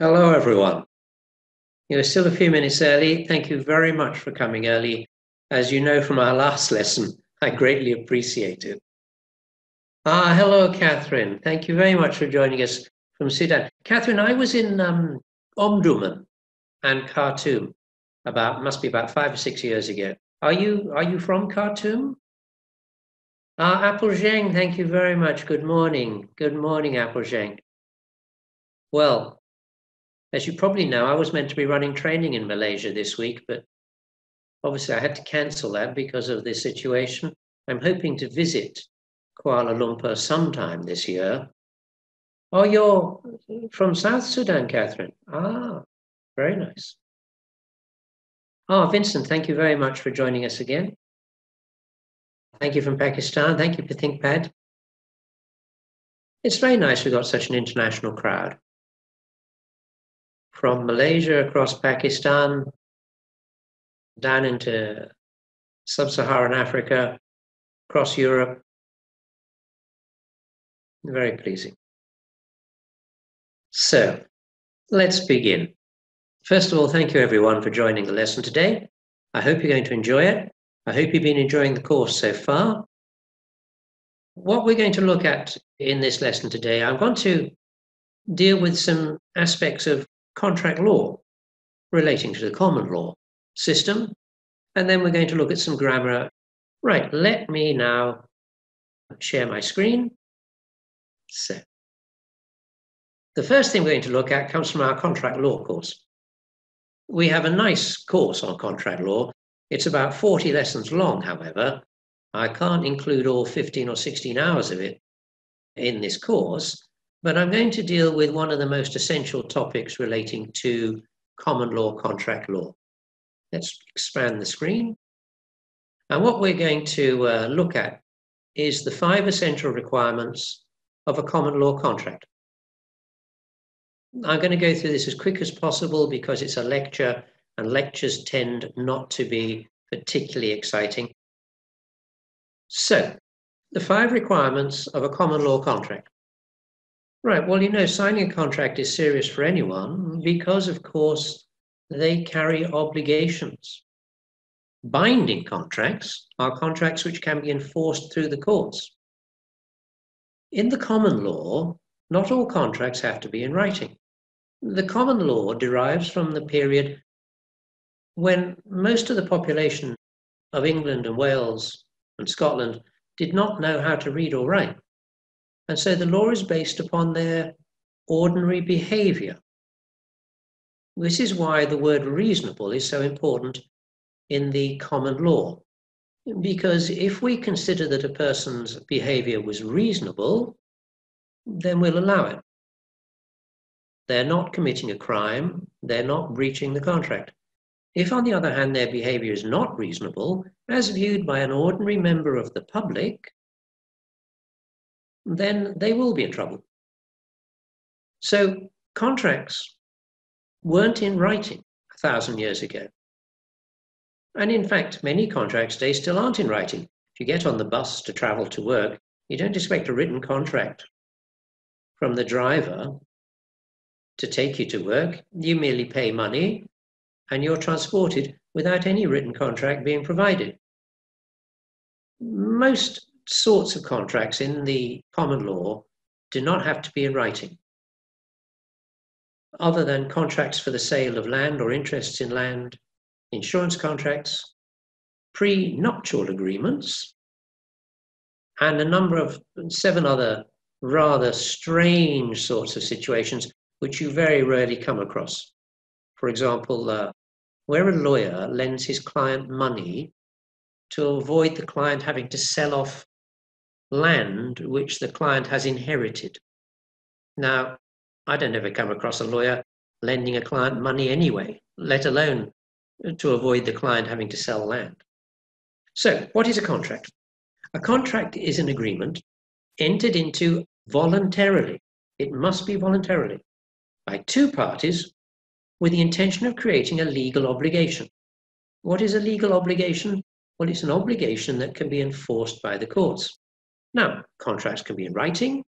Hello, everyone. You're still a few minutes early. Thank you very much for coming early. As you know from our last lesson, I greatly appreciate it. Hello, Catherine. Thank you very much for joining us from Sudan. Catherine, I was in Omdurman and Khartoum must be about 5 or 6 years ago. Are you from Khartoum? Apuljeng, thank you very much. Good morning. Good morning, Apuljeng. Well, as you probably know, I was meant to be running training in Malaysia this week, but obviously I had to cancel that because of this situation. I'm hoping to visit Kuala Lumpur sometime this year. Oh, you're from South Sudan, Catherine. Ah, very nice. Ah, Vincent, thank you very much for joining us again. Thank you from Pakistan. Thank you for ThinkPad. It's very nice we've got such an international crowd. From Malaysia across Pakistan, down into sub-Saharan Africa, across Europe. Very pleasing. So, let's begin. First of all, thank you everyone for joining the lesson today. I hope you're going to enjoy it. I hope you've been enjoying the course so far. What we're going to look at in this lesson today, I'm going to deal with some aspects of contract law relating to the common law system, and then we're going to look at some grammar. Right, let me now share my screen. So, the first thing we're going to look at comes from our contract law course. We have a nice course on contract law. It's about 40 lessons long, however. I can't include all 15 or 16 hours of it in this course, but I'm going to deal with one of the most essential topics relating to common law, contract law. Let's expand the screen. And what we're going to look at is the 5 essential requirements of a common law contract. I'm going to go through this as quick as possible because it's a lecture and lectures tend not to be particularly exciting. So, the 5 requirements of a common law contract. Right, well, you know, signing a contract is serious for anyone because, of course, they carry obligations. Binding contracts are contracts which can be enforced through the courts. In the common law, not all contracts have to be in writing. The common law derives from the period when most of the population of England and Wales and Scotland did not know how to read or write. And so the law is based upon their ordinary behavior. This is why the word reasonable is so important in the common law. Because if we consider that a person's behavior was reasonable, then we'll allow it. They're not committing a crime, they're not breaching the contract. If, on the other hand, their behavior is not reasonable, as viewed by an ordinary member of the public, then they will be in trouble. So contracts weren't in writing 1,000 years ago. And in fact, many contracts today still aren't in writing. If you get on the bus to travel to work, you don't expect a written contract from the driver to take you to work. You merely pay money and you're transported without any written contract being provided. Most sorts of contracts in the common law do not have to be in writing, other than contracts for the sale of land or interests in land, insurance contracts, prenuptial agreements, and a number of 7 other rather strange sorts of situations which you very rarely come across. For example, where a lawyer lends his client money to avoid the client having to sell off land which the client has inherited. Now, I don't ever come across a lawyer lending a client money anyway, let alone to avoid the client having to sell land. So, what is a contract? A contract is an agreement entered into voluntarily, it must be voluntarily, by 2 parties with the intention of creating a legal obligation. What is a legal obligation? Well, it's an obligation that can be enforced by the courts. Now, contracts can be in writing,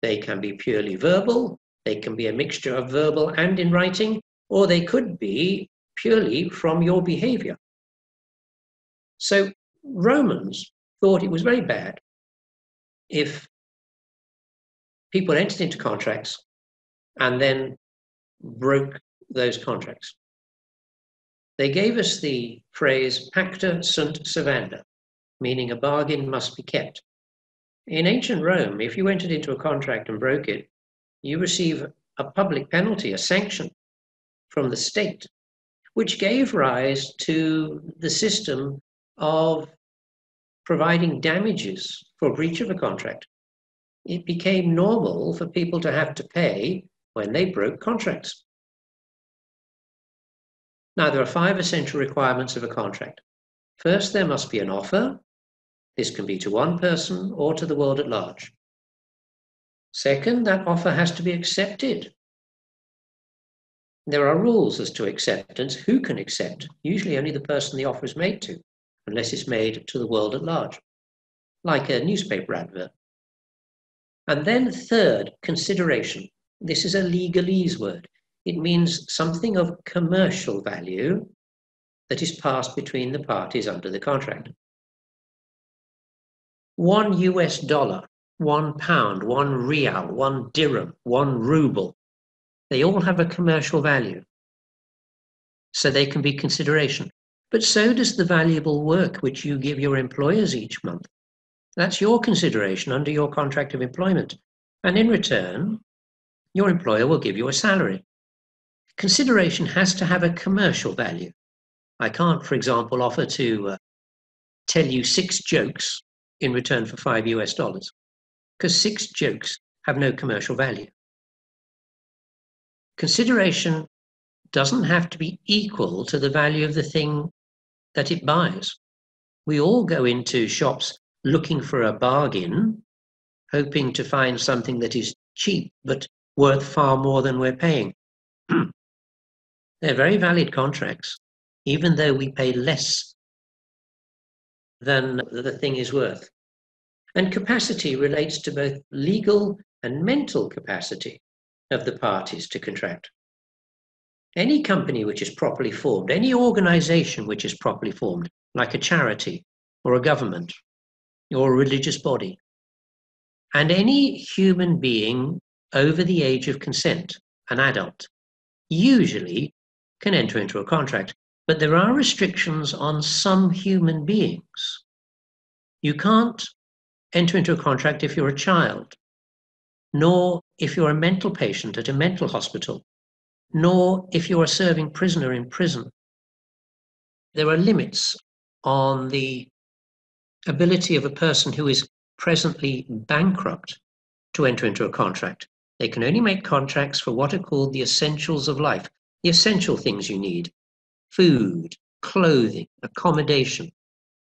they can be purely verbal, They can be a mixture of verbal and in writing, or they could be purely from your behavior. So Romans thought it was very bad if people entered into contracts and then broke those contracts. They gave us the phrase pacta sunt servanda, meaning a bargain must be kept. In ancient Rome, if you entered into a contract and broke it, you receive a public penalty, a sanction from the state, which gave rise to the system of providing damages for breach of a contract. It became normal for people to have to pay when they broke contracts. Now, there are five essential requirements of a contract. First, there must be an offer. This can be to one person or to the world at large. Second, that offer has to be accepted. There are rules as to acceptance, who can accept, usually only the person the offer is made to, unless it's made to the world at large, like a newspaper advert. And then third, consideration. This is a legalese word. It means something of commercial value that is passed between the parties under the contract. $1 US, £1, £1, £1, £1. They all have a commercial value. So they can be consideration. But so does the valuable work which you give your employers each month. That's your consideration under your contract of employment. And in return, your employer will give you a salary. Consideration has to have a commercial value. I can't, for example, offer to tell you 6 jokes in return for $5 US, because 6 jokes have no commercial value. Consideration doesn't have to be equal to the value of the thing that it buys. We all go into shops looking for a bargain, hoping to find something that is cheap but worth far more than we're paying. They're very valid contracts, even though we pay less than the thing is worth. And capacity relates to both legal and mental capacity of the parties to contract. Any company which is properly formed, any organization which is properly formed, like a charity or a government or a religious body, and any human being over the age of consent, an adult, usually can enter into a contract. But there are restrictions on some human beings. You can't enter into a contract if you're a child, nor if you're a mental patient at a mental hospital, nor if you're a serving prisoner in prison. There are limits on the ability of a person who is presently bankrupt to enter into a contract. They can only make contracts for what are called the essentials of life, the essential things you need: food, clothing, accommodation.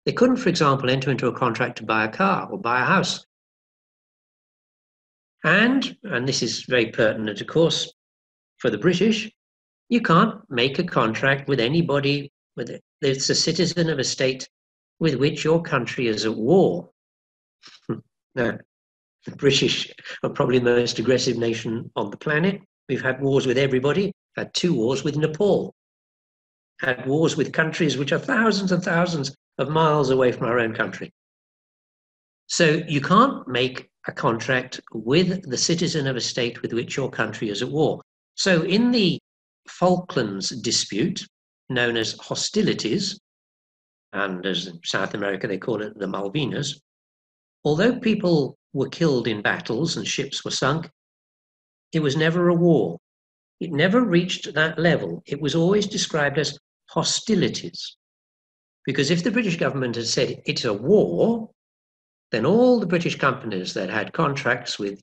They couldn't, for example, enter into a contract to buy a car or buy a house. And this is very pertinent, of course, for the British, you can't make a contract with anybody that's a citizen of a state with which your country is at war. No, the British are probably the most aggressive nation on the planet. We've had wars with everybody, had 2 wars with Nepal, had wars with countries which are thousands and thousands of miles away from our own country. So you can't make a contract with the citizen of a state with which your country is at war. So in the Falklands dispute, known as hostilities, and as in South America they call it the Malvinas, although people were killed in battles and ships were sunk, it was never a war. It never reached that level. It was always described as hostilities. Because if the British government had said it's a war, then all the British companies that had contracts with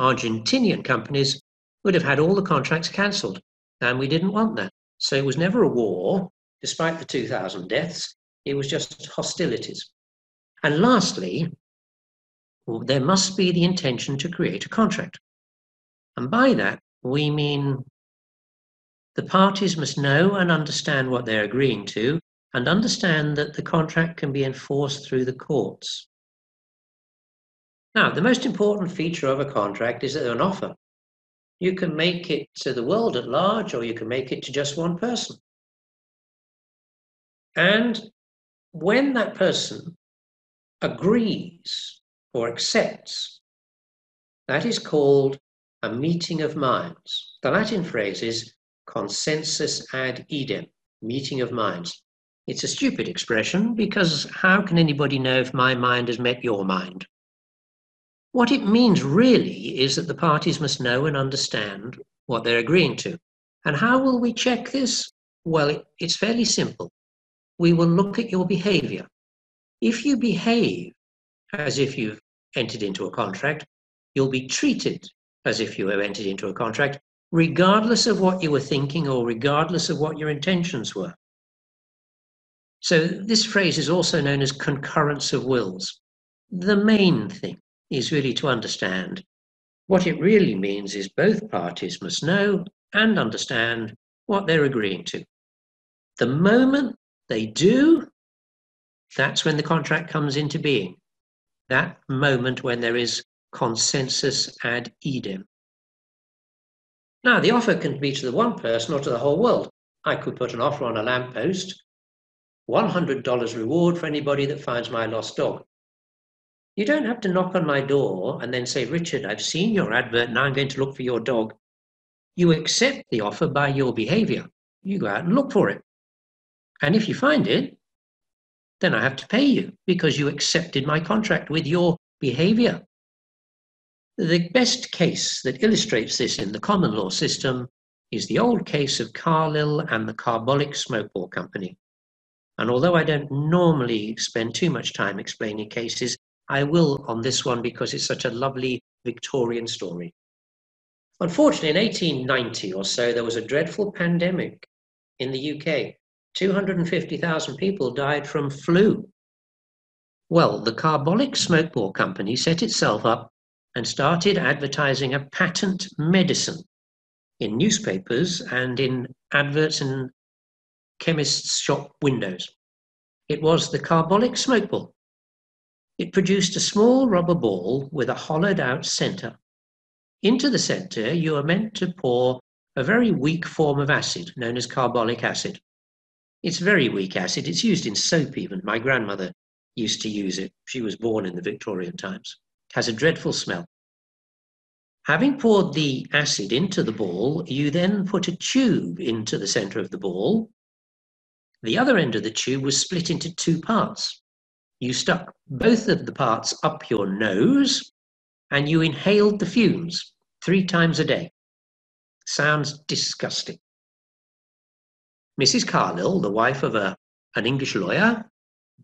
Argentinian companies would have had all the contracts cancelled. And we didn't want that. So it was never a war, despite the 2,000 deaths. It was just hostilities. And lastly, there must be the intention to create a contract. And by that, we mean the parties must know and understand what they're agreeing to, and understand that the contract can be enforced through the courts. Now, the most important feature of a contract is that there's an offer. You can make it to the world at large, or you can make it to just one person. And when that person agrees or accepts, that is called a meeting of minds. The Latin phrase is consensus ad idem, meeting of minds. It's a stupid expression, because how can anybody know if my mind has met your mind? What it means really is that the parties must know and understand what they're agreeing to. And how will we check this? Well, it's fairly simple. We will look at your behavior. If you behave as if you've entered into a contract, you'll be treated as if you have entered into a contract, regardless of what you were thinking or regardless of what your intentions were. So this phrase is also known as concurrence of wills. The main thing is really to understand what it really means is both parties must know and understand what they're agreeing to. The moment they do, that's when the contract comes into being. That moment when there is consensus ad idem. Now, the offer can be to the one person or to the whole world. I could put an offer on a lamppost, $100 reward for anybody that finds my lost dog. You don't have to knock on my door and then say, Richard, I've seen your advert and I'm going to look for your dog. You accept the offer by your behavior. You go out and look for it. And if you find it, then I have to pay you because you accepted my contract with your behavior. The best case that illustrates this in the common law system is the old case of Carlill and the Carbolic Smoke Ball Company. And although I don't normally spend too much time explaining cases, I will on this one because it's such a lovely Victorian story. Unfortunately, in 1890 or so, there was a dreadful pandemic in the UK. 250,000 people died from flu. Well, the Carbolic Smoke Ball Company set itself up and started advertising a patent medicine in newspapers and in adverts in chemists' shop windows. It was the Carbolic Smoke Ball. It produced a small rubber ball with a hollowed-out centre. Into the centre, you are meant to pour a very weak form of acid, known as carbolic acid. It's very weak acid. It's used in soap even. My grandmother used to use it. She was born in the Victorian times. It has a dreadful smell. Having poured the acid into the ball, you then put a tube into the centre of the ball. The other end of the tube was split into two parts. You stuck both of the parts up your nose and you inhaled the fumes 3 times a day. Sounds disgusting. Mrs. Carlill, the wife of an English lawyer,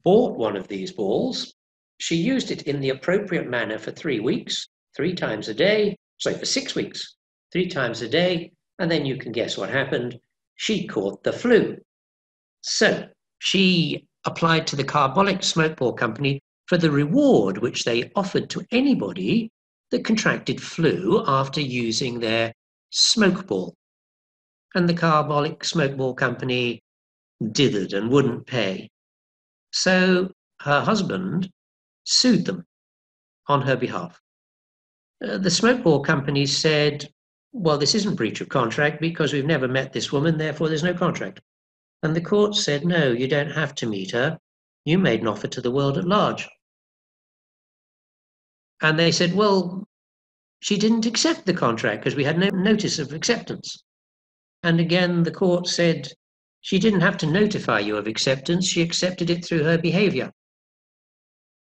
bought one of these balls. She used it in the appropriate manner for 3 weeks, 3 times a day, so for 6 weeks, 3 times a day, and then you can guess what happened. She caught the flu. So she applied to the Carbolic Smoke Ball Company for the reward which they offered to anybody that contracted flu after using their smoke ball. And the Carbolic Smoke Ball Company dithered and wouldn't pay. So her husband sued them on her behalf. The Smoke Ball Company said, well, this isn't breach of contract because we've never met this woman, therefore there's no contract. And the court said, no, you don't have to meet her. You made an offer to the world at large. And they said, well, she didn't accept the contract because we had no notice of acceptance. And again, the court said, she didn't have to notify you of acceptance. She accepted it through her behavior.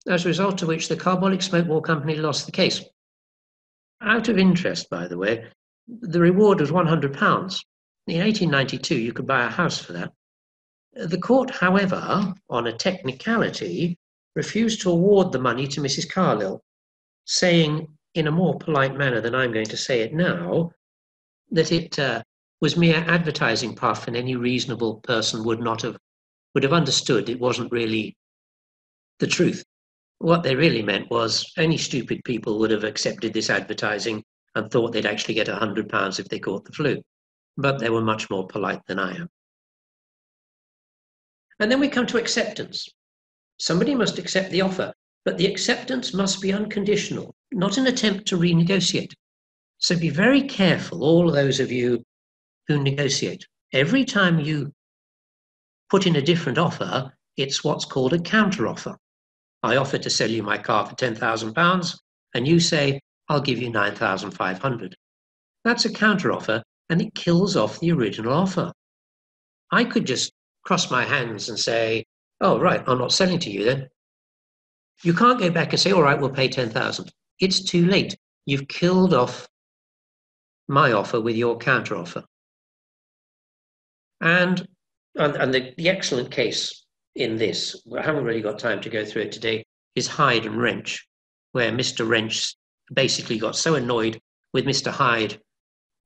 As a result of which, the Carbolic Smoke Ball Company lost the case. Out of interest, by the way, the reward was £100. In 1892, you could buy a house for that. The court, however, on a technicality, refused to award the money to Mrs. Carlill, saying in a more polite manner than I'm going to say it now, that it was mere advertising puff and any reasonable person would have understood it wasn't really the truth. What they really meant was any stupid people would have accepted this advertising and thought they'd actually get £100 if they caught the flu. But they were much more polite than I am. And then we come to acceptance. Somebody must accept the offer, but the acceptance must be unconditional, not an attempt to renegotiate. So be very careful, all those of you who negotiate. Every time you put in a different offer, it's what's called a counteroffer. I offer to sell you my car for £10,000 and you say, I'll give you £9,500. That's a counteroffer and it kills off the original offer. I could just cross my hands and say, oh, right, I'm not selling to you then. You can't go back and say, all right, we'll pay £10,000. It's too late. You've killed off my offer with your counteroffer. And the excellent case in this, I haven't really got time to go through it today, is Hyde and Wrench, where Mr. Wrench basically got so annoyed with Mr. Hyde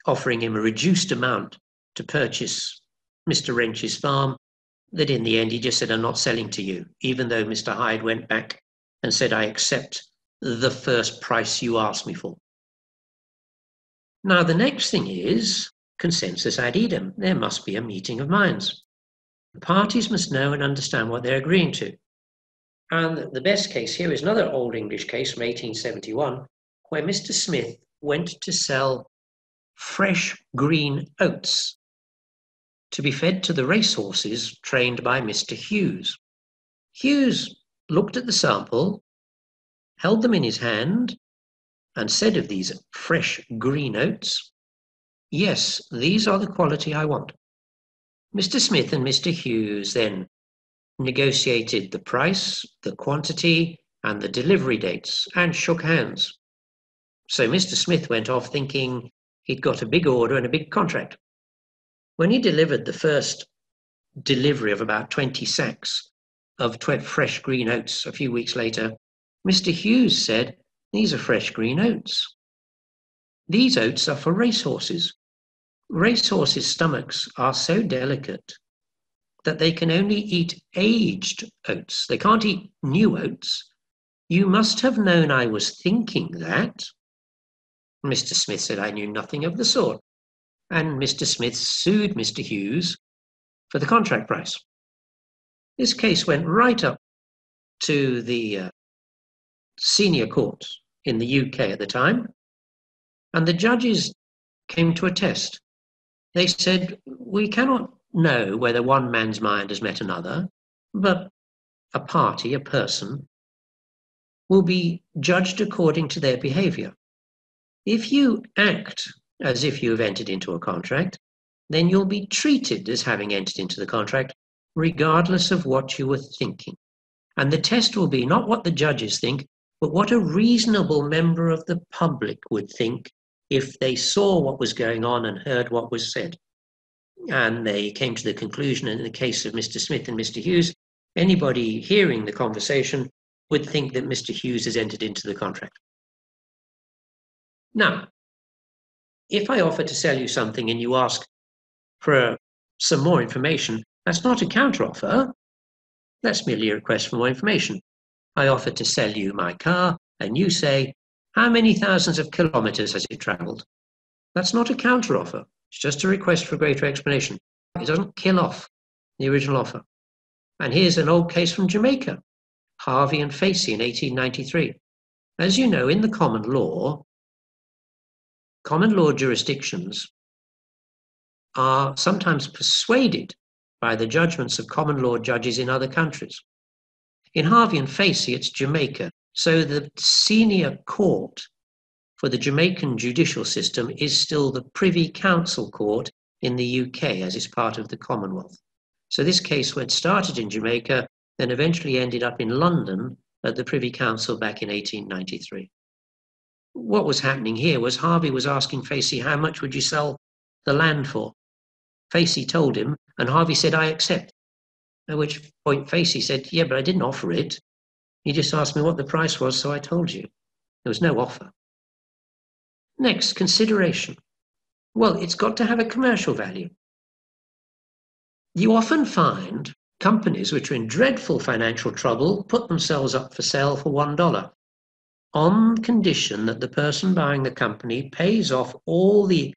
offering him a reduced amount to purchase Mr. Wrench's farm, that in the end he just said, I'm not selling to you, even though Mr. Hyde went back and said, I accept the first price you asked me for. Now, the next thing is consensus ad idem. There must be a meeting of minds. The parties must know and understand what they're agreeing to. And the best case here is another old English case from 1871, where Mr. Smith went to sell fresh green oats to be fed to the racehorses trained by Mr. Hughes. Hughes looked at the sample, held them in his hand, and said of these fresh green oats, yes, these are the quality I want. Mr. Smith and Mr. Hughes then negotiated the price, the quantity, and the delivery dates, and shook hands. So Mr. Smith went off thinking he'd got a big order and a big contract. When he delivered the first delivery of about 20 sacks of fresh green oats a few weeks later, Mr. Hughes said, these are fresh green oats. These oats are for racehorses. Racehorses' stomachs are so delicate that they can only eat aged oats. They can't eat new oats. You must have known I was thinking that. Mr. Smith said, I knew nothing of the sort. And Mr. Smith sued Mr. Hughes for the contract price. This case went right up to the senior court in the UK at the time, and the judges came to a test. They said, we cannot know whether one man's mind has met another, but a party, a person, will be judged according to their behaviour. If you act as if you've entered into a contract, then you'll be treated as having entered into the contract, regardless of what you were thinking. And the test will be not what the judges think, but what a reasonable member of the public would think if they saw what was going on and heard what was said. And they came to the conclusion, in the case of Mr. Smith and Mr. Hughes, anybody hearing the conversation would think that Mr. Hughes has entered into the contract. Now, if I offer to sell you something and you ask for some more information, that's not a counteroffer. That's merely a request for more information. I offer to sell you my car and you say, how many thousands of kilometres has it travelled? That's not a counteroffer. It's just a request for greater explanation. It doesn't kill off the original offer. And here's an old case from Jamaica, Harvey and Facey in 1893. As you know, in the common law jurisdictions are sometimes persuaded by the judgments of common law judges in other countries. In Harvey and Facey, it's Jamaica. So the senior court for the Jamaican judicial system is still the Privy Council court in the UK, as it's part of the Commonwealth. So this case went started in Jamaica, then eventually ended up in London at the Privy Council back in 1893. What was happening here was Harvey was asking Facey, how much would you sell the land for? Facey told him, and Harvey said, I accept. At which point Facey said, yeah, but I didn't offer it. You just asked me what the price was, so I told you. There was no offer. Next, consideration. Well, it's got to have a commercial value. You often find companies which are in dreadful financial trouble put themselves up for sale for $1. On condition that the person buying the company pays off all the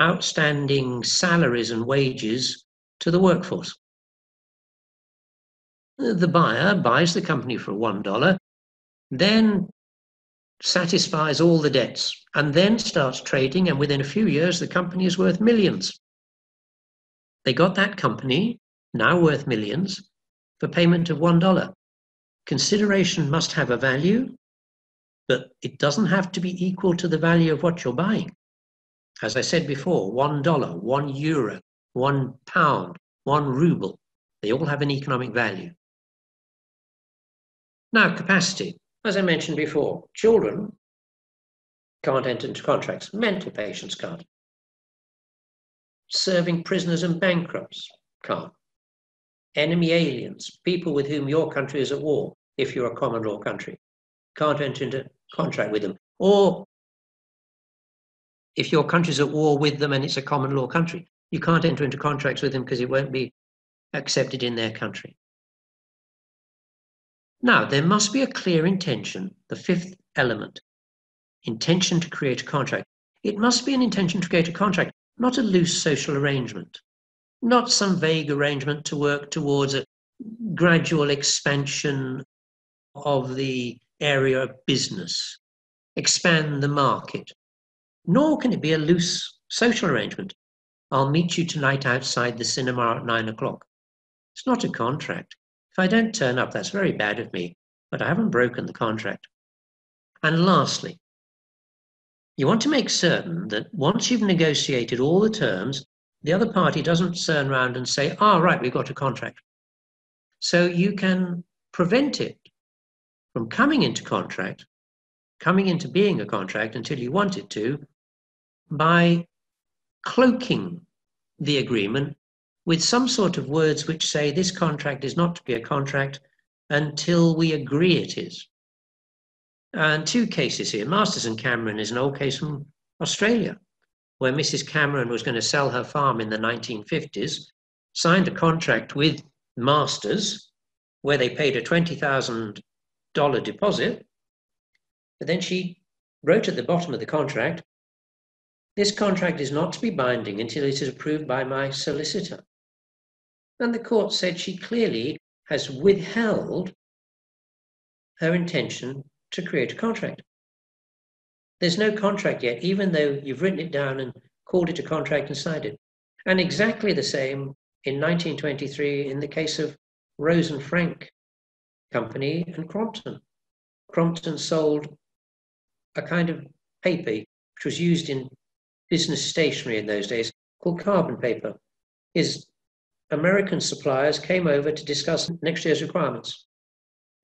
outstanding salaries and wages to the workforce. The buyer buys the company for $1, then satisfies all the debts, and then starts trading, and within a few years the company is worth millions. They got that company, now worth millions, for payment of $1. Consideration must have a value, but it doesn't have to be equal to the value of what you're buying. As I said before, $1, €1, £1, £1. They all have an economic value. Now, capacity. As I mentioned before, children can't enter into contracts. Mental patients can't. Serving prisoners and bankrupts can't. Enemy aliens, people with whom your country is at war, if you're a common law country, can't enter into contract with them. Or if your country's at war with them and it's a common law country, you can't enter into contracts with them because it won't be accepted in their country. Now, there must be a clear intention, the fifth element, intention to create a contract. It must be an intention to create a contract, not a loose social arrangement, not some vague arrangement to work towards a gradual expansion of the area of business, expand the market. Nor can it be a loose social arrangement. I'll meet you tonight outside the cinema at 9 o'clock. It's not a contract. If I don't turn up, that's very bad of me, but I haven't broken the contract. And lastly, you want to make certain that once you've negotiated all the terms, the other party doesn't turn around and say, "Ah, right, we've got a contract." So you can prevent it from coming into being a contract until you want it to, by cloaking the agreement with some sort of words which say this contract is not to be a contract until we agree it is. And two cases here, Masters and Cameron is an old case from Australia, where Mrs. Cameron was going to sell her farm in the 1950s, signed a contract with Masters, where they paid a $20,000 deposit, but then she wrote at the bottom of the contract, "This contract is not to be binding until it is approved by my solicitor." And the court said she clearly has withheld her intention to create a contract. There's no contract yet, even though you've written it down and called it a contract and signed it. And exactly the same in 1923 in the case of Rose and Frank Company and Crompton. Crompton sold a kind of paper which was used in business stationery in those days called carbon paper. His American suppliers came over to discuss next year's requirements.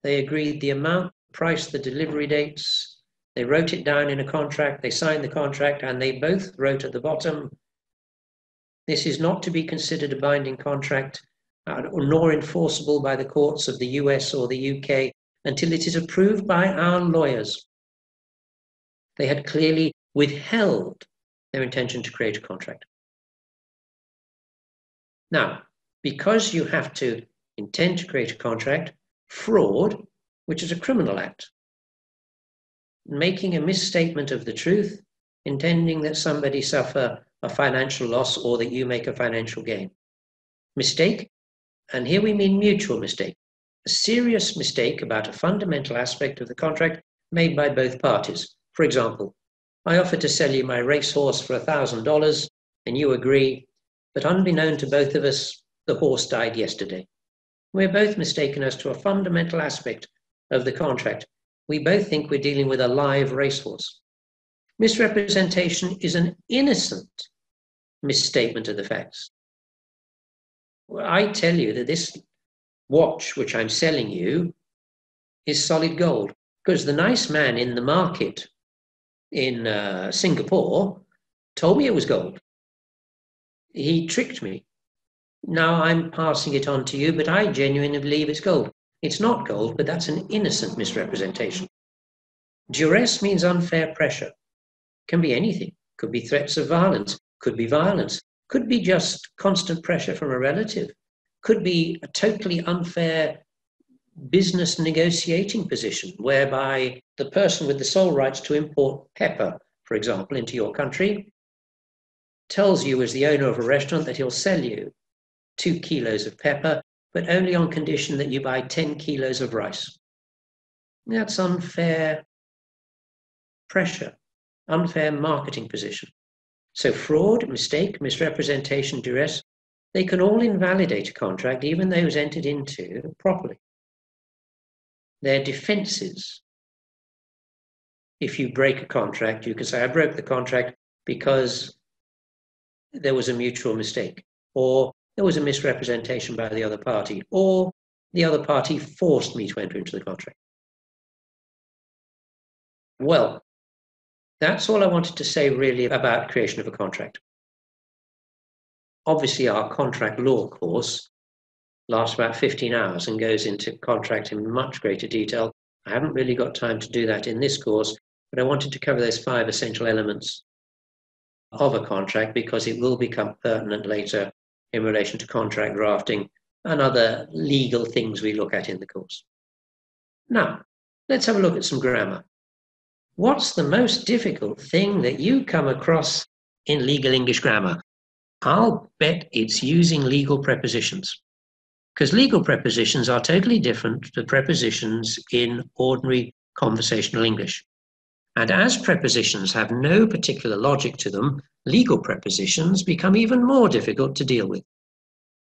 They agreed the amount, the price, the delivery dates. They wrote it down in a contract, they signed the contract, and they both wrote at the bottom, "This is not to be considered a binding contract nor enforceable by the courts of the US or the UK until it is approved by our lawyers." They had clearly withheld their intention to create a contract. Now, because you have to intend to create a contract, fraud, which is a criminal act, making a misstatement of the truth, intending that somebody suffer a financial loss or that you make a financial gain. Mistake, and here we mean mutual mistake, a serious mistake about a fundamental aspect of the contract made by both parties. For example, I offer to sell you my racehorse for $1,000 and you agree, but unbeknown to both of us, the horse died yesterday. We're both mistaken as to a fundamental aspect of the contract. We both think we're dealing with a live racehorse. Misrepresentation is an innocent misstatement of the facts. I tell you that this watch which I'm selling you is solid gold because the nice man in the market in Singapore told me it was gold. He tricked me. Now I'm passing it on to you, but I genuinely believe it's gold. It's not gold, but that's an innocent misrepresentation. Duress means unfair pressure. Can be anything. Could be threats of violence. Could be violence. Could be just constant pressure from a relative. Could be a totally unfair business negotiating position whereby the person with the sole rights to import pepper, for example, into your country tells you as the owner of a restaurant that he'll sell you 2 kilos of pepper, but only on condition that you buy 10 kilos of rice. That's unfair pressure, unfair marketing position. So fraud, mistake, misrepresentation, duress, they can all invalidate a contract, even those entered into properly. They're defences. If you break a contract, you can say, I broke the contract because there was a mutual mistake, or there was a misrepresentation by the other party, or the other party forced me to enter into the contract. Well, that's all I wanted to say really about creation of a contract. Obviously, our contract law course lasts about 15 hours and goes into contract in much greater detail. I haven't really got time to do that in this course, but I wanted to cover those 5 essential elements of a contract because it will become pertinent later in relation to contract drafting and other legal things we look at in the course. Now, let's have a look at some grammar. What's the most difficult thing that you come across in legal English grammar? I'll bet it's using legal prepositions, because legal prepositions are totally different to prepositions in ordinary conversational English. And as prepositions have no particular logic to them, legal prepositions become even more difficult to deal with.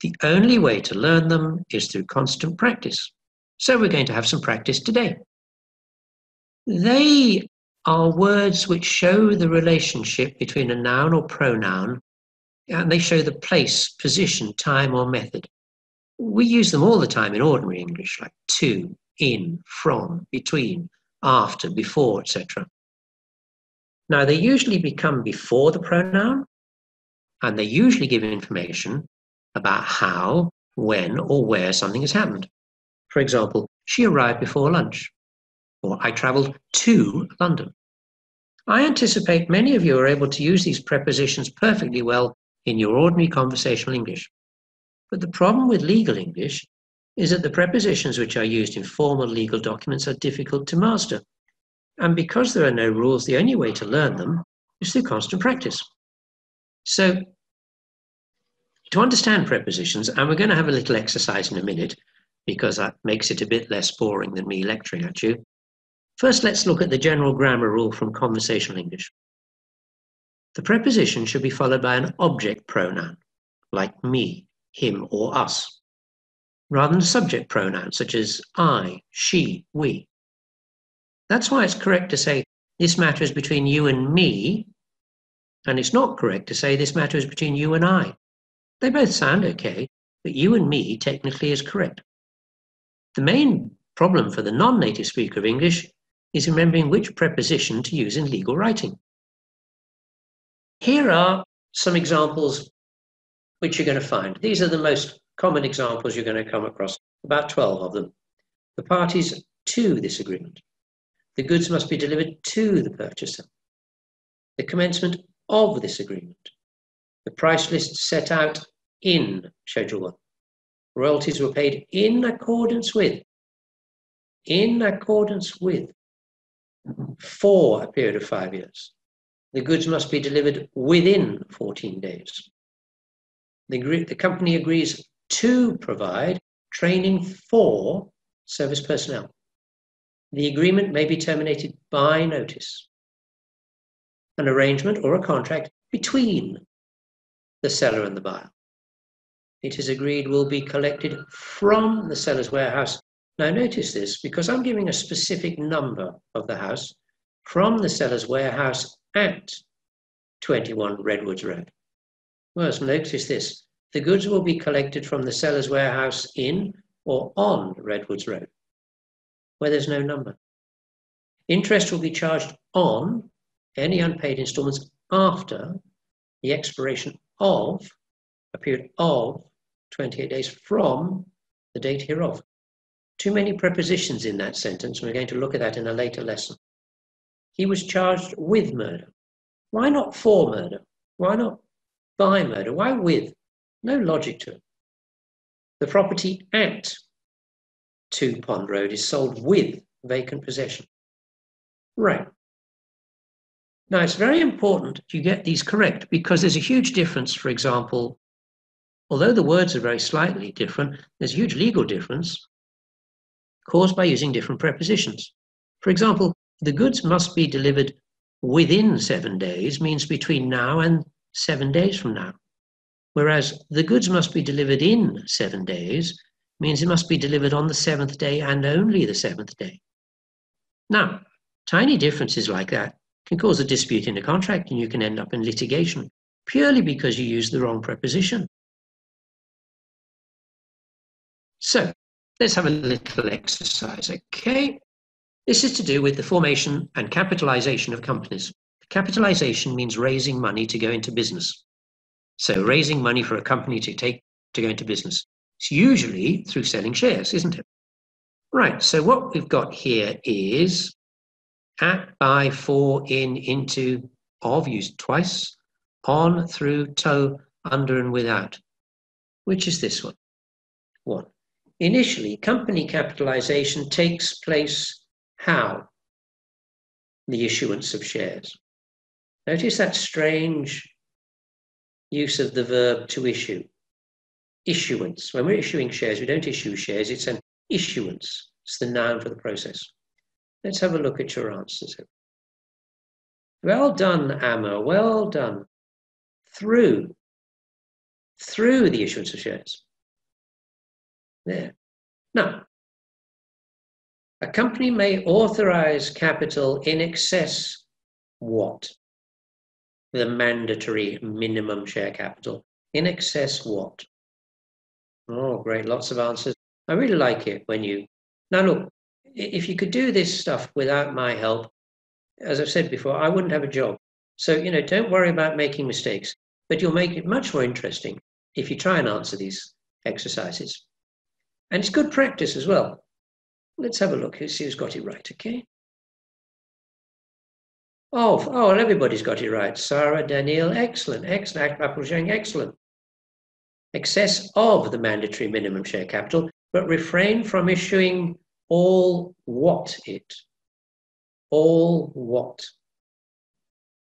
The only way to learn them is through constant practice. So we're going to have some practice today. They are words which show the relationship between a noun or pronoun, and they show the place, position, time, or method. We use them all the time in ordinary English, like to, in, from, between, after, before, etc. Now, they usually become before the pronoun, and they usually give information about how, when, or where something has happened. For example, she arrived before lunch, or I travelled to London. I anticipate many of you are able to use these prepositions perfectly well in your ordinary conversational English. But the problem with legal English is that the prepositions which are used in formal legal documents are difficult to master. And because there are no rules, the only way to learn them is through constant practice. So, to understand prepositions, and we're going to have a little exercise in a minute, because that makes it a bit less boring than me lecturing at you. First, let's look at the general grammar rule from conversational English. The preposition should be followed by an object pronoun, like me, him, or us, rather than a subject pronoun, such as I, she, we. That's why it's correct to say, this matter is between you and me, and it's not correct to say, this matter is between you and I. They both sound okay, but you and me technically is correct. The main problem for the non-native speaker of English is remembering which preposition to use in legal writing. Here are some examples which you're going to find. These are the most common examples you're going to come across, about 12 of them. The parties to this agreement. The goods must be delivered to the purchaser. The commencement of this agreement. The price list set out in Schedule 1. Royalties were paid in accordance with. In accordance with. For a period of 5 years. The goods must be delivered within 14 days. The company agrees to provide training for service personnel. The agreement may be terminated by notice. An arrangement or a contract between the seller and the buyer. It is agreed will be collected from the seller's warehouse. Now notice this, because I'm giving a specific number of the house, from the seller's warehouse at 21 Redwoods Road. Well, notice this, the goods will be collected from the seller's warehouse in or on Redwoods Road, where there's no number. Interest will be charged on any unpaid instalments after the expiration of a period of 28 days from the date hereof. Too many prepositions in that sentence, and we're going to look at that in a later lesson. He was charged with murder. Why not for murder? Why not by murder? Why with? No logic to it. The property at 2 Pond Road is sold with vacant possession. Right. Now, it's very important you get these correct, because there's a huge difference. For example, although the words are very slightly different, there's a huge legal difference caused by using different prepositions. For example, the goods must be delivered within 7 days means between now and 7 days from now. Whereas the goods must be delivered in 7 days means it must be delivered on the seventh day and only the seventh day. Now, tiny differences like that can cause a dispute in a contract and you can end up in litigation purely because you used the wrong preposition. So, let's have a little exercise, okay? This is to do with the formation and capitalization of companies. Capitalization means raising money to go into business. So raising money for a company to go into business. It's usually through selling shares, isn't it? Right, so what we've got here is at, by, for, in, into, of, used twice, on, through, to, under, and without, which is this one. One. Initially, company capitalization takes place how? The issuance of shares. Notice that strange use of the verb to issue. Issuance. When we're issuing shares, we don't issue shares, it's an issuance. It's the noun for the process. Let's have a look at your answers. Well done, Amma. Well done. Through. Through the issuance of shares. There. Now, a company may authorize capital in excess what? The mandatory minimum share capital. In excess what? Oh, great. Lots of answers. I really like it when you... Now, look, if you could do this stuff without my help, as I've said before, I wouldn't have a job. So, you know, don't worry about making mistakes, but you'll make it much more interesting if you try and answer these exercises. And it's good practice as well. Let's have a look, see who's got it right, okay? Oh, everybody's got it right. Sarah, Daniel, excellent, excellent. Apuljeng, excellent. Excess of the mandatory minimum share capital, but refrain from issuing all what it. All what?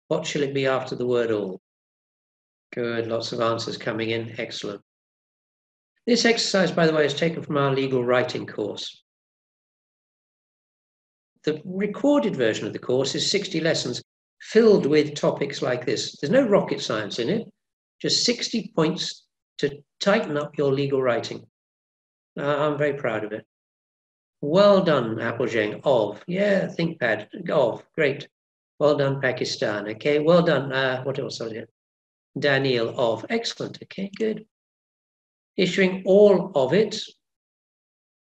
What shall it be after the word all? Good, lots of answers coming in, excellent. This exercise, by the way, is taken from our legal writing course. The recorded version of the course is 60 lessons filled with topics like this. There's no rocket science in it, just 60 points to tighten up your legal writing. I'm very proud of it. Well done, Apuljeng, of. Yeah, ThinkPad, of, great. Well done, Pakistan, okay. Well done, what else was it? Daniel, of, excellent, okay, good. Issuing all of it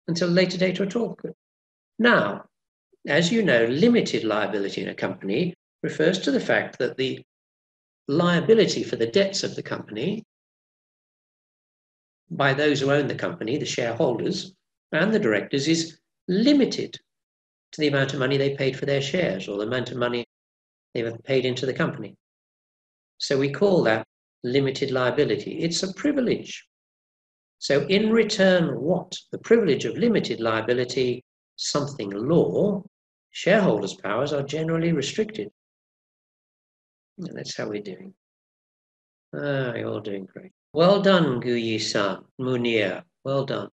until a later date or at all. Now, as you know, limited liability in a company refers to the fact that the liability for the debts of the company by those who own the company, the shareholders and the directors, is limited to the amount of money they paid for their shares or the amount of money they have paid into the company. So we call that limited liability. It's a privilege. So in return, what? The privilege of limited liability, something law, shareholders' powers are generally restricted. And that's how we're doing. Ah, you're all doing great. Well done, Guiyi-san, Munir, well done.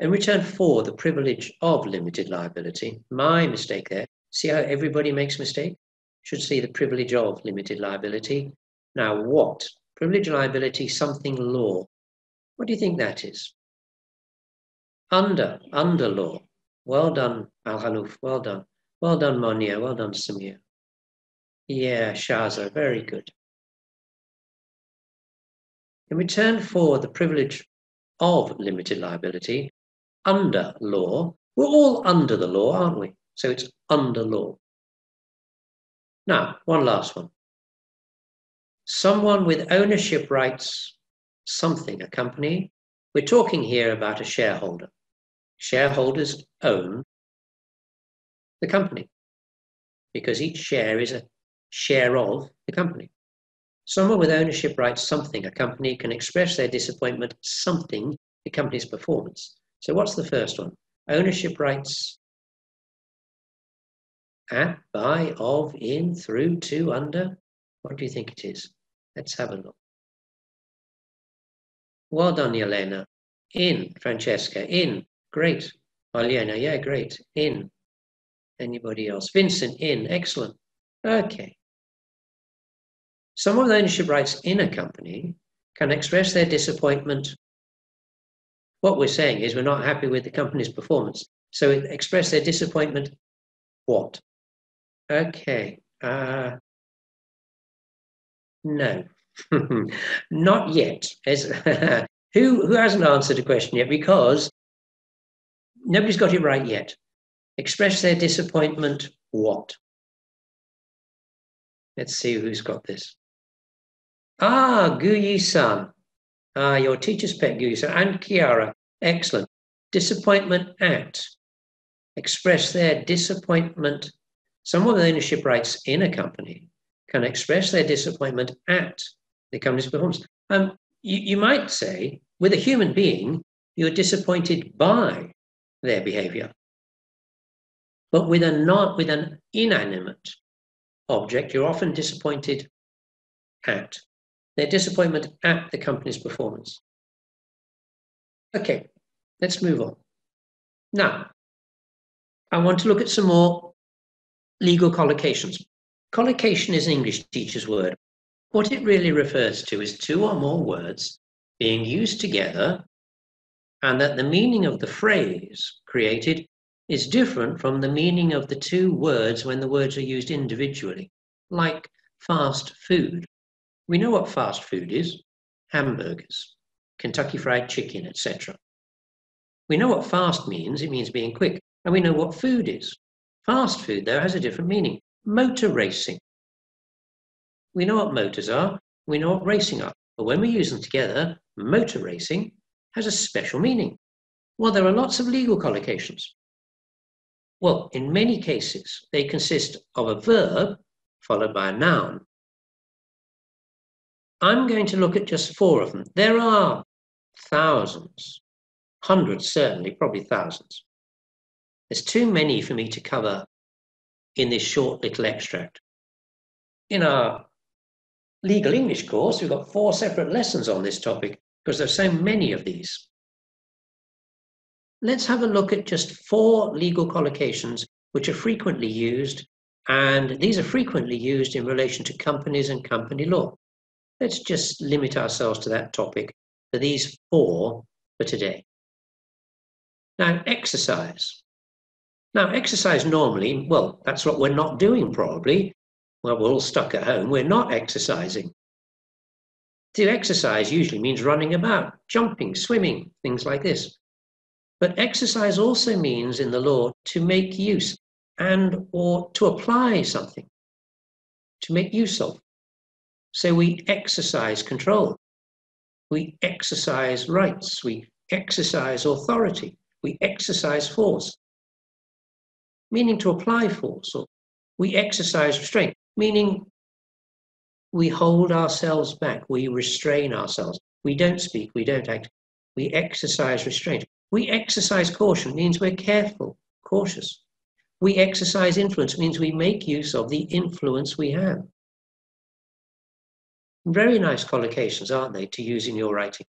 In return for the privilege of limited liability, my mistake there. See how everybody makes mistake? Should see the privilege of limited liability. Now what? Privilege of liability, something law. What do you think that is? Under law. Well done, Al-Hanouf, well done. Well done, Monia, well done, Samir. Yeah, Shaza, very good. In return for the privilege of limited liability, under law, we're all under the law, aren't we? So it's under law. Now, one last one. Someone with ownership rights something, a company. We're talking here about a shareholder. Shareholders own the company because each share is a share of the company. Someone with ownership rights something, a company, can express their disappointment something the company's performance. So what's the first one? Ownership rights at, by, of, in, through, to, under. What do you think it is? Let's have a look. Well done, Yelena. In, Francesca. In, great. Yelena, yeah, great. In. Anybody else? Vincent, in, excellent. Okay. Some of the ownership rights in a company can express their disappointment. What we're saying is we're not happy with the company's performance. So express their disappointment, what? Okay. No. Not yet. Who hasn't answered a question yet? Because nobody's got it right yet. Express their disappointment, what? Let's see who's got this. Ah, Guiyi-san. Ah, your teacher's pet, Guiyi-san, and Kiara. Excellent. Disappointment at. Express their disappointment. Some of the ownership rights in a company can express their disappointment at the company's performance. You might say, with a human being, you're disappointed by their behavior. But with an inanimate object, you're often disappointed at. Their disappointment at the company's performance. Okay, let's move on. Now, I want to look at some more legal collocations. Collocation is an English teacher's word. What it really refers to is two or more words being used together and that the meaning of the phrase created is different from the meaning of the two words when the words are used individually, like fast food. We know what fast food is, hamburgers, Kentucky Fried Chicken, etc. We know what fast means, it means being quick, and we know what food is. Fast food, though, has a different meaning, motor racing. We know what motors are, we know what racing are, but when we use them together, motor racing has a special meaning. Well, there are lots of legal collocations. Well, in many cases, they consist of a verb followed by a noun. I'm going to look at just four of them. There are thousands, hundreds certainly, probably thousands. There's too many for me to cover in this short little extract. In our legal English course, we've got 4 separate lessons on this topic because there's so many of these. Let's have a look at just 4 legal collocations which are frequently used, and these are frequently used in relation to companies and company law. Let's just limit ourselves to that topic for these 4 for today. Now, exercise. Now, exercise normally, well, that's what we're not doing probably. Well, we're all stuck at home. We're not exercising. To exercise usually means running about, jumping, swimming, things like this. But exercise also means in the law to make use and or to apply something, to make use of. So we exercise control, we exercise rights, we exercise authority, we exercise force, meaning to apply force, or we exercise restraint, meaning we hold ourselves back, we restrain ourselves, we don't speak, we don't act, we exercise restraint. We exercise caution, means we're careful, cautious. We exercise influence, means we make use of the influence we have. Very nice collocations, aren't they, to use in your writing?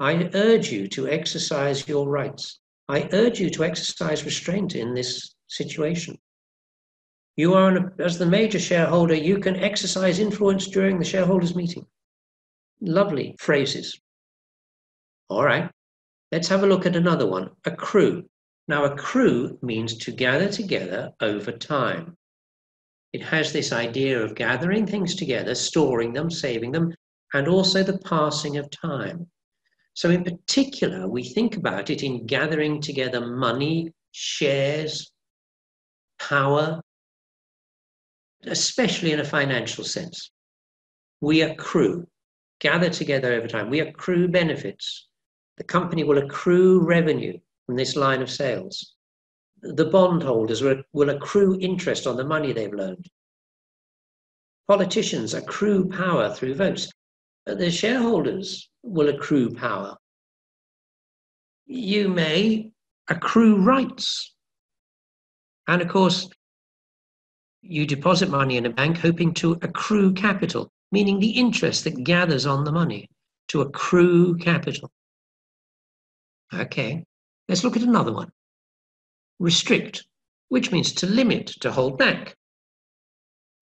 I urge you to exercise your rights. I urge you to exercise restraint in this situation. You are, as the major shareholder, you can exercise influence during the shareholders' meeting. Lovely phrases. All right, let's have a look at another one, accrue. Now, accrue means to gather together over time. It has this idea of gathering things together, storing them, saving them, and also the passing of time. So in particular, we think about it in gathering together money, shares, power, especially in a financial sense. We accrue, gather together over time. We accrue benefits. The company will accrue revenue from this line of sales. The bondholders will accrue interest on the money they've loaned. Politicians accrue power through votes. The shareholders will accrue power. You may accrue rights. And of course, you deposit money in a bank hoping to accrue capital, meaning the interest that gathers on the money, to accrue capital. Okay, let's look at another one. Restrict, which means to limit, to hold back.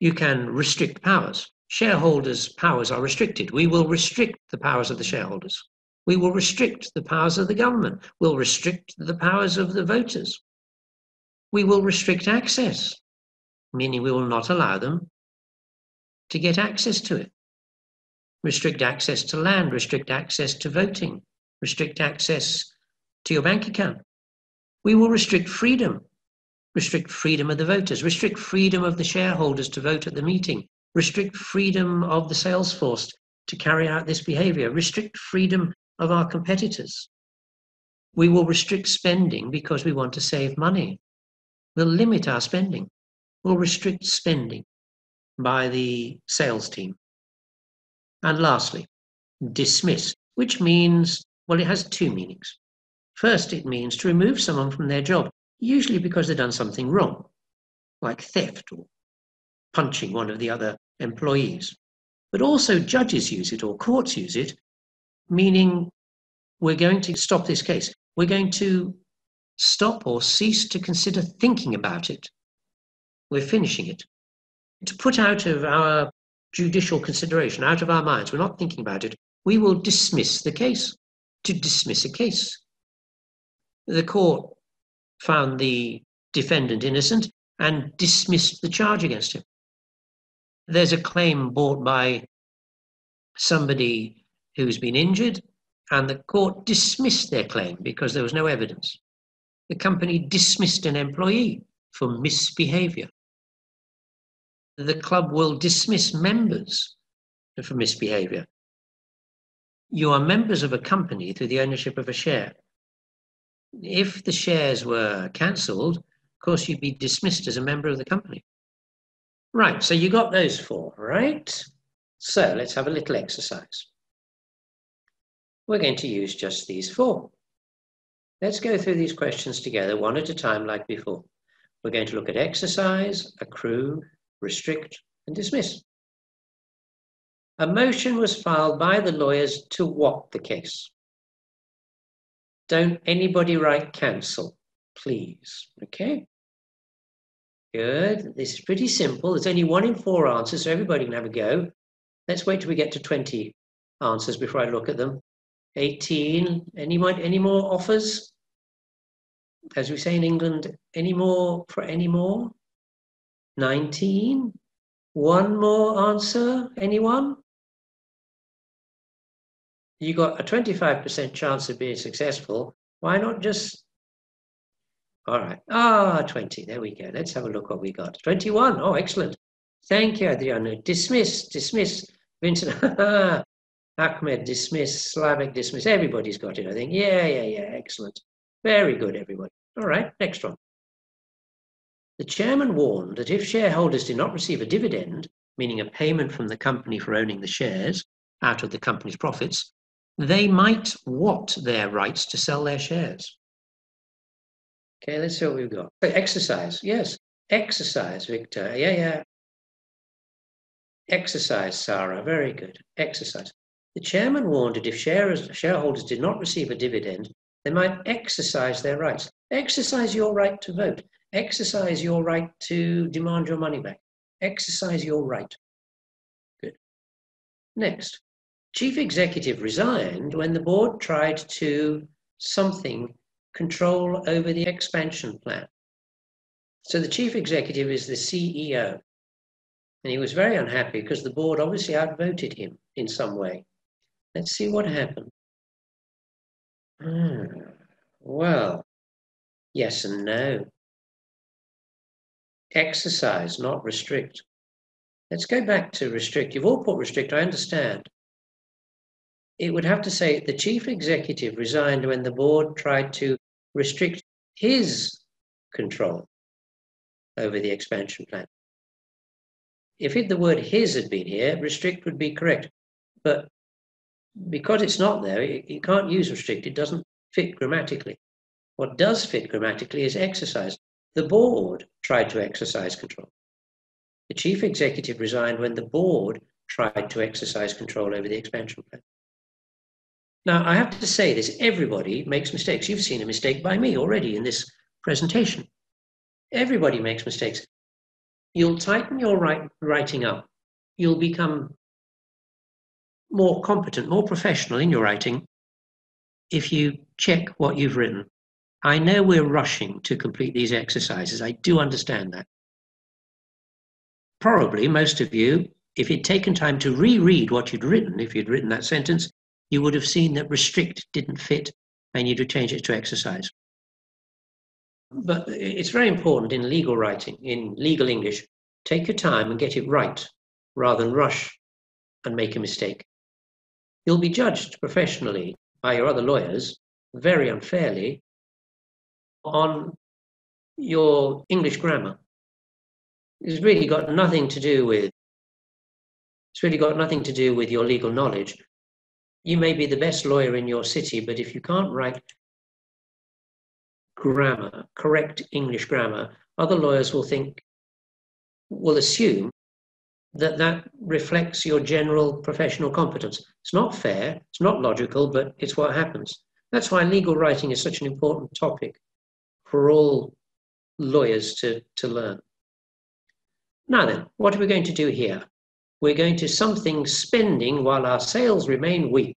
You can restrict powers. Shareholders' powers are restricted. We will restrict the powers of the shareholders. We will restrict the powers of the government. We'll restrict the powers of the voters. We will restrict access, meaning we will not allow them to get access to it. Restrict access to land, restrict access to voting, restrict access to your bank account. We will restrict freedom of the voters, restrict freedom of the shareholders to vote at the meeting, restrict freedom of the sales force to carry out this behavior, restrict freedom of our competitors. We will restrict spending because we want to save money. We'll limit our spending. We'll restrict spending by the sales team. And lastly, dismiss, which means, well, it has two meanings. First, it means to remove someone from their job, usually because they've done something wrong, like theft or punching one of the other employees. But also judges use it or courts use it, meaning we're going to stop this case. We're going to stop or cease to consider thinking about it. We're finishing it. To put out of our judicial consideration, out of our minds, we're not thinking about it, we will dismiss the case. To dismiss a case. The court found the defendant innocent and dismissed the charge against him. There's a claim brought by somebody who's been injured, and the court dismissed their claim because there was no evidence. The company dismissed an employee for misbehavior. The club will dismiss members for misbehavior. You are members of a company through the ownership of a share. If the shares were cancelled, of course, you'd be dismissed as a member of the company. Right, so you got those four, right? So let's have a little exercise. We're going to use just these four. Let's go through these questions together, one at a time like before. We're going to look at exercise, accrue, restrict, and dismiss. A motion was filed by the lawyers to what the case? Don't anybody write cancel, please, okay? Good, this is pretty simple. There's only 1 in 4 answers, so everybody can have a go. Let's wait till we get to 20 answers before I look at them. 18, any more offers? As we say in England, any more for any more? 19, one more answer, anyone? You got a 25% chance of being successful. Why not just, all right, 20, there we go. Let's have a look what we got. 21, oh, excellent. Thank you, Adriano. Dismiss, dismiss. Vincent, Ahmed, dismiss. Slavic, dismiss. Everybody's got it, I think. Yeah, excellent. Very good, everyone. All right, next one. The chairman warned that if shareholders did not receive a dividend, meaning a payment from the company for owning the shares out of the company's profits, they might what their rights to sell their shares. Okay, let's see what we've got. Exercise, yes. Exercise, Victor, yeah. Exercise, Sarah, very good. Exercise. The chairman warned that if shareholders did not receive a dividend, they might exercise their rights. Exercise your right to vote. Exercise your right to demand your money back. Exercise your right. Good. Next. Chief executive resigned when the board tried to something control over the expansion plan. So the chief executive is the CEO. And he was very unhappy because the board obviously outvoted him in some way. Let's see what happened. Well, yes and no. Exercise, not restrict. Let's go back to restrict. You've all put restrict, I understand. It would have to say the chief executive resigned when the board tried to restrict his control over the expansion plan. If the word his had been here, restrict would be correct. But because it's not there, you can't use restrict. It doesn't fit grammatically. What does fit grammatically is exercise. The board tried to exercise control. The chief executive resigned when the board tried to exercise control over the expansion plan. Now, I have to say this, everybody makes mistakes. You've seen a mistake by me already in this presentation. Everybody makes mistakes. You'll tighten your writing up. You'll become more competent, more professional in your writing if you check what you've written. I know we're rushing to complete these exercises. I do understand that. Probably most of you, if you'd taken time to reread what you'd written, if you'd written that sentence, you would have seen that restrict didn't fit and you'd have changed it to exercise. But it's very important in legal writing, in legal English, take your time and get it right rather than rush and make a mistake. You'll be judged professionally by your other lawyers very unfairly on your English grammar. It's really got nothing to do with your legal knowledge. You may be the best lawyer in your city, but if you can't write grammar, correct English grammar, other lawyers will assume that that reflects your general professional competence. It's not fair, it's not logical, but it's what happens. That's why legal writing is such an important topic for all lawyers to learn. Now then, what are we going to do here? We're going to something spending while our sales remain weak.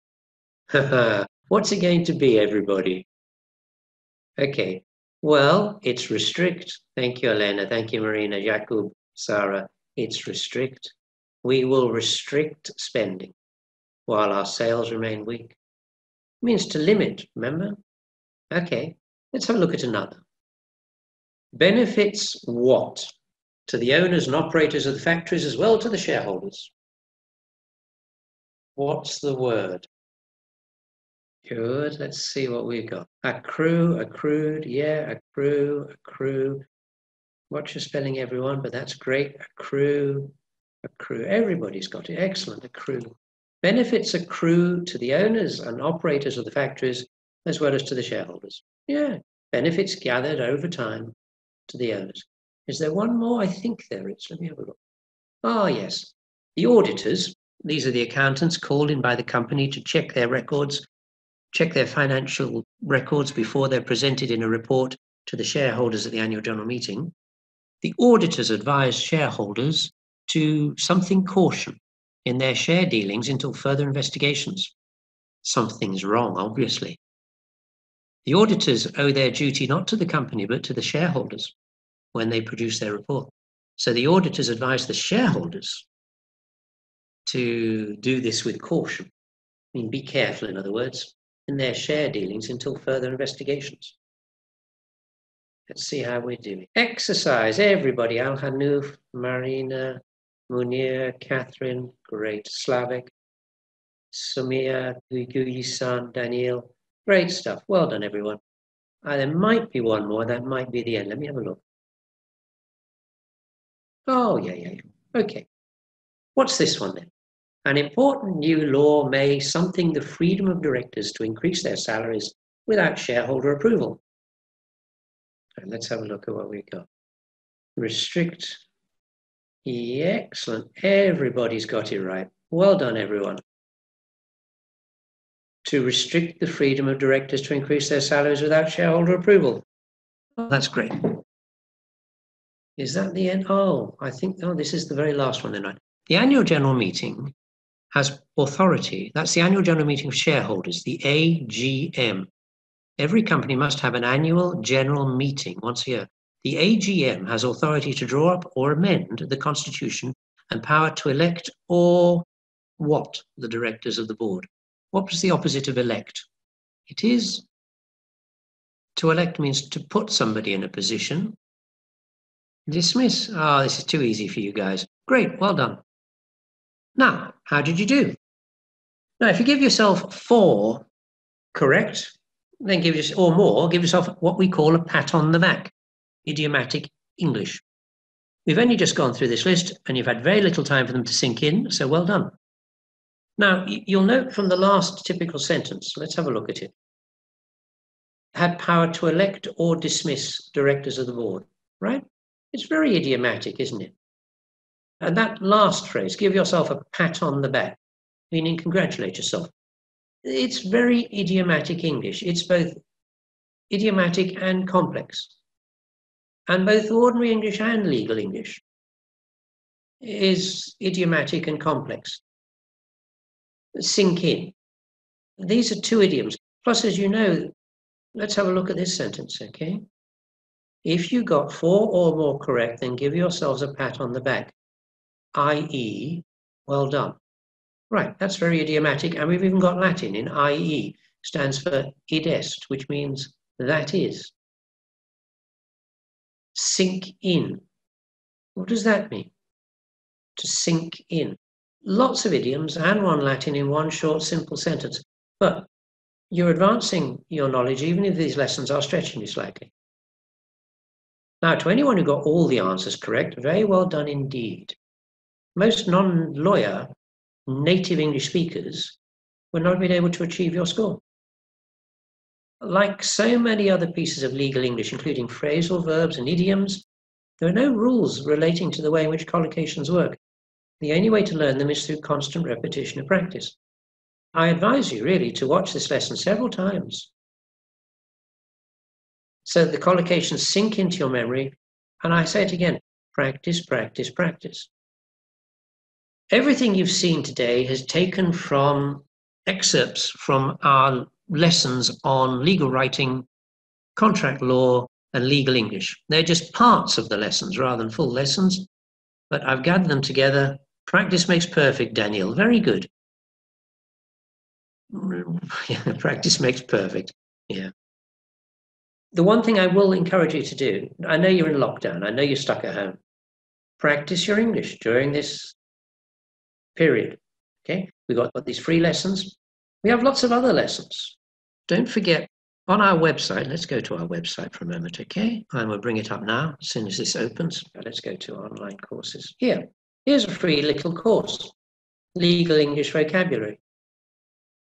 What's it going to be, everybody? Okay, well, it's restrict. Thank you, Yelena. Thank you, Marina, Jakub, Sarah. It's restrict. We will restrict spending while our sales remain weak. It means to limit, remember? Okay, let's have a look at another. Benefits what? To the owners and operators of the factories as well to the shareholders. What's the word? Good, let's see what we've got. Accrue, accrued, yeah, accrue, accrue. Watch your spelling, everyone, but that's great. Accrue, accrue. Everybody's got it. Excellent, accrue. Benefits accrue to the owners and operators of the factories as well as to the shareholders. Yeah, benefits gathered over time to the owners. Is there one more? I think there is. Let me have a look. Ah, yes. The auditors, these are the accountants called in by the company to check their records, check their financial records before they're presented in a report to the shareholders at the annual general meeting. The auditors advise shareholders to something caution in their share dealings until further investigations. Something's wrong, obviously. The auditors owe their duty not to the company, but to the shareholders when they produce their report. So the auditors advise the shareholders to do this with caution. I mean, be careful, in other words, in their share dealings until further investigations. Let's see how we're doing. Exercise, everybody. Al-Hanouf, Marina, Munir, Catherine, great. Slavic, Sumia, Guiyi-san, Daniel. Great stuff. Well done, everyone. There might be one more. That might be the end. Let me have a look. Oh, yeah. Okay. What's this one then? An important new law may something the freedom of directors to increase their salaries without shareholder approval. And let's have a look at what we've got. Restrict. Yeah, excellent. Everybody's got it right. Well done, everyone. To restrict the freedom of directors to increase their salaries without shareholder approval. That's great. Is that the end? Oh, I think, oh, this is the very last one tonight. The annual general meeting has authority. That's the annual general meeting of shareholders, the AGM. Every company must have an annual general meeting once a year. The AGM has authority to draw up or amend the constitution and power to elect or what the directors of the board. What was the opposite of elect? It is, to elect means to put somebody in a position. Dismiss. Ah, this is too easy for you guys. Great, well done. Now, how did you do? Now, if you give yourself 4 correct, then give yourself, or more, give yourself what we call a pat on the back, idiomatic English. We've only just gone through this list and you've had very little time for them to sink in, so well done. Now, you'll note from the last typical sentence, let's have a look at it. Had power to elect or dismiss directors of the board, right? It's very idiomatic, isn't it? And that last phrase, give yourself a pat on the back, meaning congratulate yourself. It's very idiomatic English. It's both idiomatic and complex, and both ordinary English and legal English. is idiomatic and complex. Sink in. These are two idioms. Plus, as you know, let's have a look at this sentence, okay? If you got 4 or more correct, then give yourselves a pat on the back, i.e., well done. Right, that's very idiomatic, and we've even got Latin in i.e., stands for id est, which means that is. Sink in. What does that mean? To sink in. Lots of idioms and one Latin in one short, simple sentence. But you're advancing your knowledge, even if these lessons are stretching you slightly. Now, to anyone who got all the answers correct, very well done indeed. Most non-lawyer, native English speakers would not have been able to achieve your score. Like so many other pieces of legal English, including phrasal verbs and idioms, there are no rules relating to the way in which collocations work. The only way to learn them is through constant repetition of practice. I advise you, really, to watch this lesson several times so that the collocations sink into your memory. And I say it again, practice, practice, practice. Everything you've seen today has taken from excerpts from our lessons on legal writing, contract law, and legal English. They're just parts of the lessons rather than full lessons, but I've gathered them together. Practice makes perfect, Daniel. Very good. Yeah, practice makes perfect. Yeah. The one thing I will encourage you to do, I know you're in lockdown, I know you're stuck at home, practice your English during this period. Okay, we've got these free lessons. We have lots of other lessons. Don't forget, on our website, let's go to our website for a moment, okay? And we'll bring it up now as soon as this opens. Let's go to online courses. Here, here's a free little course, Legal English Vocabulary.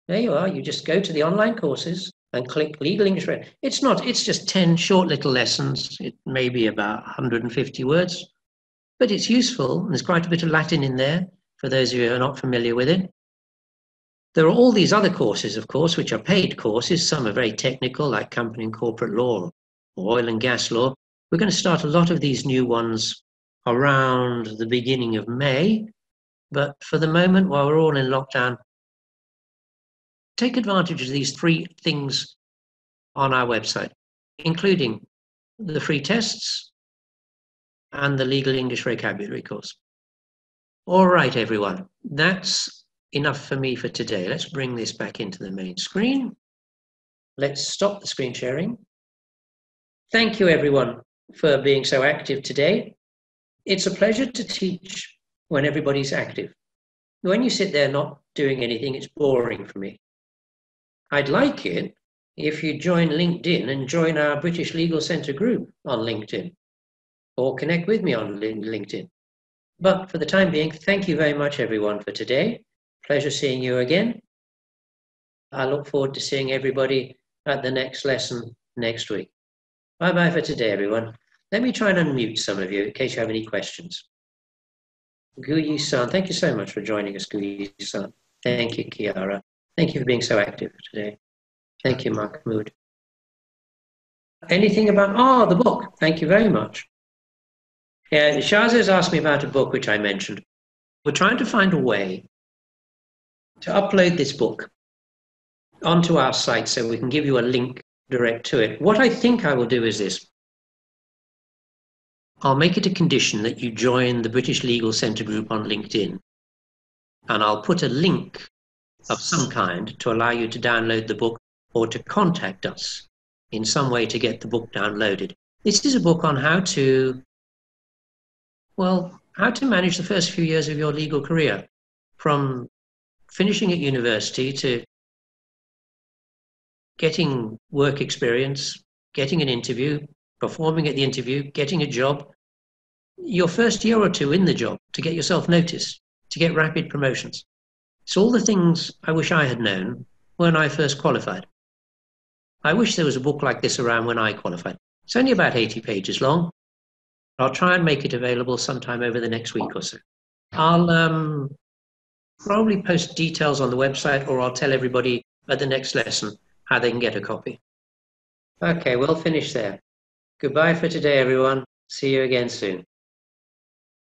There you are. You just go to the online courses and click Legal English. It's not, it's just 10 short little lessons. It may be about 150 words, but it's useful. And there's quite a bit of Latin in there for those of you who are not familiar with it. There are all these other courses, of course, which are paid courses. Some are very technical, like company and corporate law or oil and gas law. We're going to start a lot of these new ones around the beginning of May. But for the moment, while we're all in lockdown, take advantage of these free things on our website, including the free tests and the Legal English Vocabulary course. All right, everyone, that's enough for me for today. Let's bring this back into the main screen. Let's stop the screen sharing. Thank you, everyone, for being so active today. It's a pleasure to teach when everybody's active. When you sit there not doing anything, it's boring for me. I'd like it if you join LinkedIn and join our British Legal Centre group on LinkedIn or connect with me on LinkedIn. But for the time being, thank you very much, everyone, for today. Pleasure seeing you again. I look forward to seeing everybody at the next lesson next week. Bye-bye for today, everyone. Let me try and unmute some of you in case you have any questions. Guiyi-san, thank you so much for joining us, Guiyi-san. Thank you, Kiara. Thank you for being so active today. Thank you, Mahmoud. Anything about, the book. Thank you very much. Yeah, Shahza's asked me about a book which I mentioned. We're trying to find a way to upload this book onto our site so we can give you a link direct to it. What I think I will do is this. I'll make it a condition that you join the British Legal Centre group on LinkedIn, and I'll put a link of some kind to allow you to download the book or to contact us in some way to get the book downloaded. This is a book on how to, well, how to manage the first few years of your legal career, from finishing at university to getting work experience, getting an interview, performing at the interview, getting a job, your first year or two in the job, to get yourself noticed, to get rapid promotions. It's all the things I wish I had known when I first qualified. I wish there was a book like this around when I qualified. It's only about 80 pages long. I'll try and make it available sometime over the next week or so. I'll probably post details on the website, or I'll tell everybody at the next lesson how they can get a copy. Okay, we'll finish there. Goodbye for today, everyone. See you again soon.